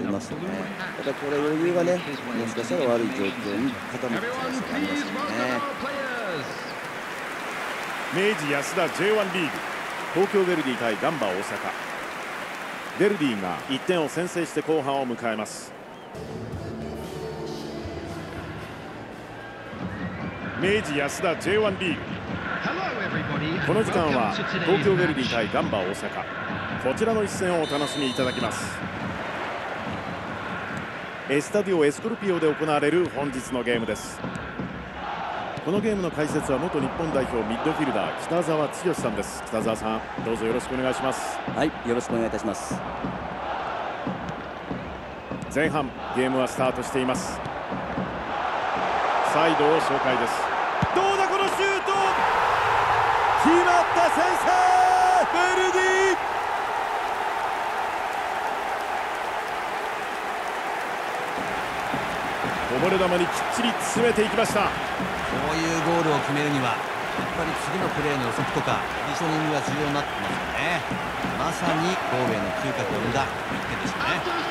ありますよね。だからこれ余裕がね、もしかしたら悪い状況に傾く可能性がありますよね。明治安田 J1 リーグ、東京ヴェルディ対ガンバ大阪。ヴェルディが1点を先制して後半を迎えます。明治安田 J1 リーグ、この時間は東京ヴェルディ対ガンバ大阪、こちらの一戦をお楽しみいただきます。エスタディオエスコルピオで行われる本日のゲームです。このゲームの解説は元日本代表ミッドフィルダー北澤豪さんです。北澤さん、どうぞよろしくお願いします。はい、よろしくお願いいたします。前半ゲームはスタートしています。サイドを紹介です。どうだこのシュート、決まった先制、ヴェルディ。こぼれ球にきっちり詰めていきました。こういうゴールを決めるには、やっぱり次のプレーの予測とかポジショニングが重要になってきますよね。まさにゴールへの嗅覚を生んだ一点でしたね。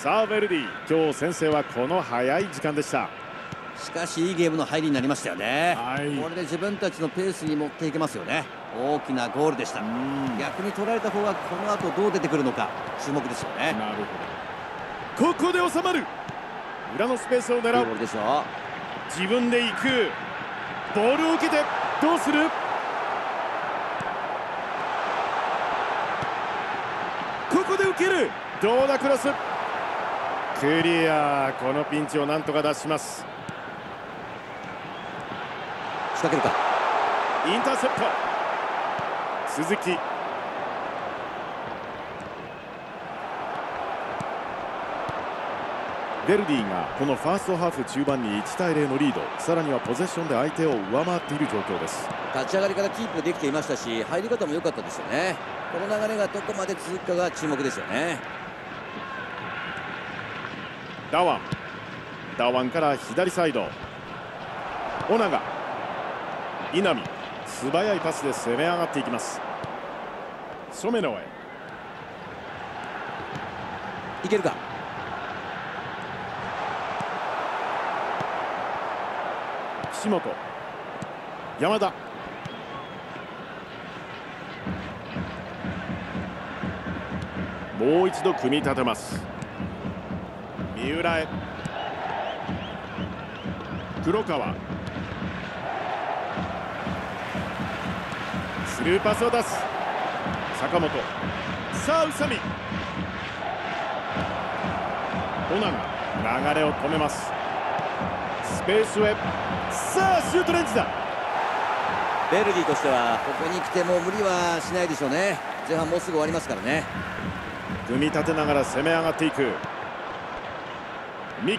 さあヴェルディ、今日先制はこの早い時間でした。しかしいいゲームの入りになりましたよね。これで自分たちのペースに持っていけますよね。大きなゴールでした。逆に取られた方がこの後どう出てくるのか注目ですよね。なるほど、ここで収まる、裏のスペースを狙う、ボールでしょ、自分で行く、ボールを受けてどうする、ここで受ける、どうだクロス、クリア。このピンチをなんとか脱します。仕掛けるか、インターセプト、鈴木、ヴェルディがこのファーストハーフ中盤に1対0のリード、さらにはポゼッションで相手を上回っている状況です。立ち上がりからキープできていましたし、入り方も良かったですよね。この流れがどこまで続くかが注目ですよね。ダワンから左サイド、オナガ、イナミ、素早いパスで攻め上がっていきます。ショメノへいけるか、岸本、山田、もう一度組み立てます。三浦へ、黒川、スルーパスを出す、坂本、さあ宇佐美、オナが流れを止めます。スペースへ、さあシュートレンジだ。ヴェルディとしてはここに来ても無理はしないでしょうね。前半もうすぐ終わりますからね。組み立てながら攻め上がっていく三木、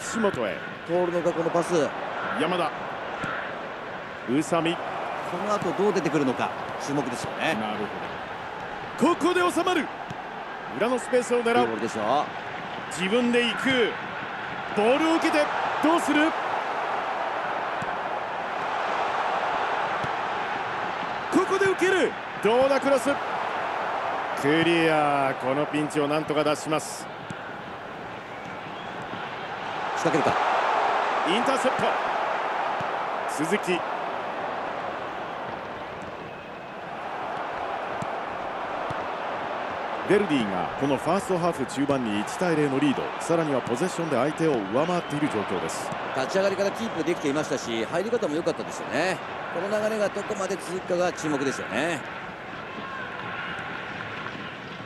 岸本へ、通るのかこのパス、山田、宇佐美、この後どう出てくるのか注目ですよね。なるほど、ここで収まる、裏のスペースを狙う、ボールでしょ、自分で行く、ボールを受けてどうする、ここで受ける、どうだクロス、クリア。このピンチをなんとか脱します。仕掛けるか、インターセプト、鈴木、ヴェルディがこのファーストハーフ中盤に1対0のリード、さらにはポゼッションで相手を上回っている状況です。立ち上がりからキープできていましたし、入り方も良かったですよね。この流れがどこまで続くかが注目ですよね。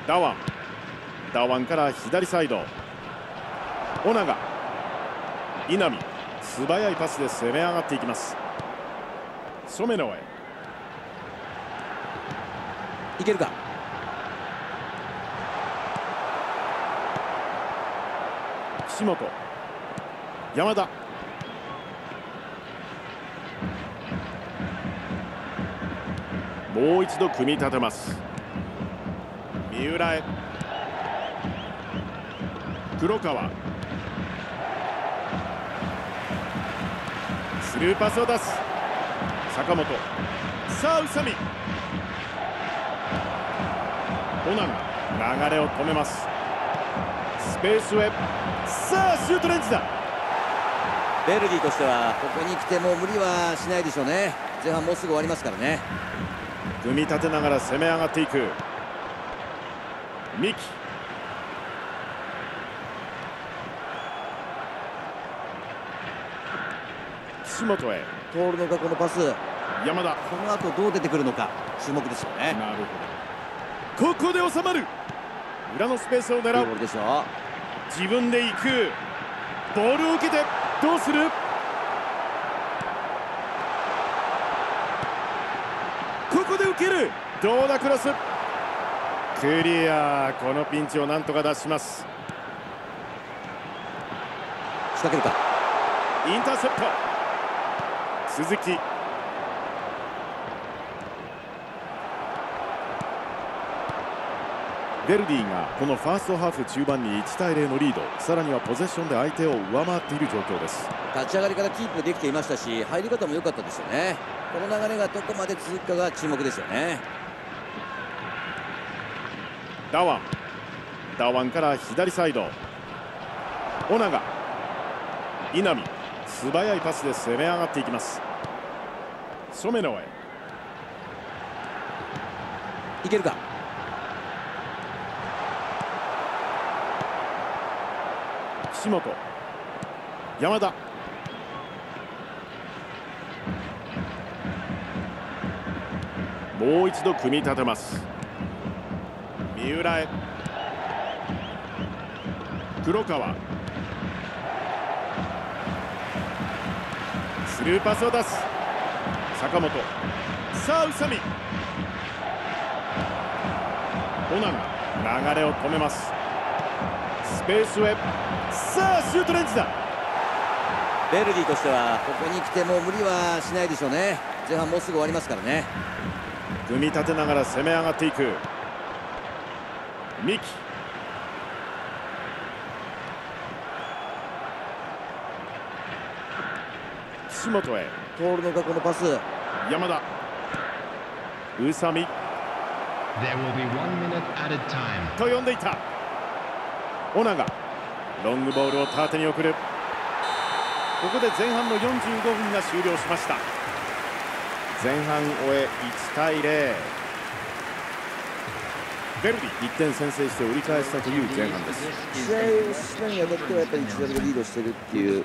ダワンから左サイド、オナガ、イナミ、素早いパスで攻め上がっていきます。染野へいけるか。岸本、山田、もう一度組み立てます。三浦へ、黒川、スルーパスを出す。坂本、さあ宇佐美、オナン、流れを止めます。スペースへ、さあシュートレンジだ。ベルギーとしてはここに来てもう無理はしないでしょうね。前半もうすぐ終わりますからね。組み立てながら攻め上がっていく三木。岸本へ通るのか、このパス。山田、この後どう出てくるのか注目でしょうね。なるほど、ここで収まる。裏のスペースを狙う。自分で行く。ボールを受けてどうする。ここで受ける。どうだ、クロスクリア。このピンチをなんとか脱します。仕掛けるか。インターセプト、鈴木。ベルディがこのファーストハーフ中盤に1対0のリード、さらにはポゼッションで相手を上回っている状況です。立ち上がりからキープできていましたし、入り方も良かったですよね。この流れがどこまで続くかが注目ですよね。ダワンから左サイド、オナガ、稲見、素早いパスで攻め上がっていきます。染野へいけるか。岸本、山田、もう一度組み立てます。三浦へ、黒川、スルーパスを出す。坂本、さあ宇佐美、オナン、流れを止めます。スペースへ、さあシュートレンジだ。ベルギーとしてはここに来てもう無理はしないでしょうね。前半もうすぐ終わりますからね。組み立てながら攻め上がっていく三木。岸本へ通るのか、このパス。山田、宇佐美と呼んでいたオナガ、ロングボールを縦に送る。ここで前半の45分が終了しました。前半終え1対0、ベルディ1点先制して折り返したという前半です。試合を進めにあたってはやっぱり1対0リードしているっていう